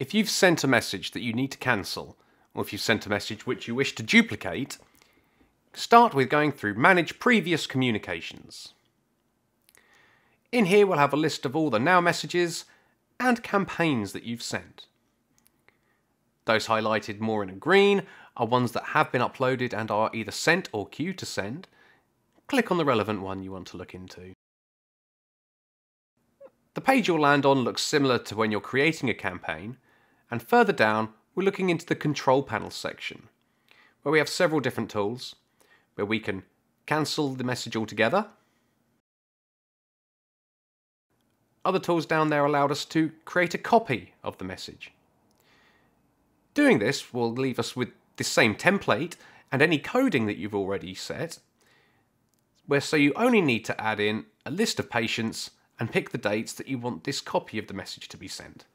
If you've sent a message that you need to cancel, or if you've sent a message which you wish to duplicate, start with going through Manage Previous Communications. In here we'll have a list of all the now messages and campaigns that you've sent. Those highlighted more in green are ones that have been uploaded and are either sent or queued to send. Click on the relevant one you want to look into. The page you'll land on looks similar to when you're creating a campaign, and further down we're looking into the control panel section, where we have several different tools, where we can cancel the message altogether. Other tools down there allowed us to create a copy of the message. Doing this will leave us with the same template and any coding that you've already set, so you only need to add in a list of patients and pick the dates that you want this copy of the message to be sent.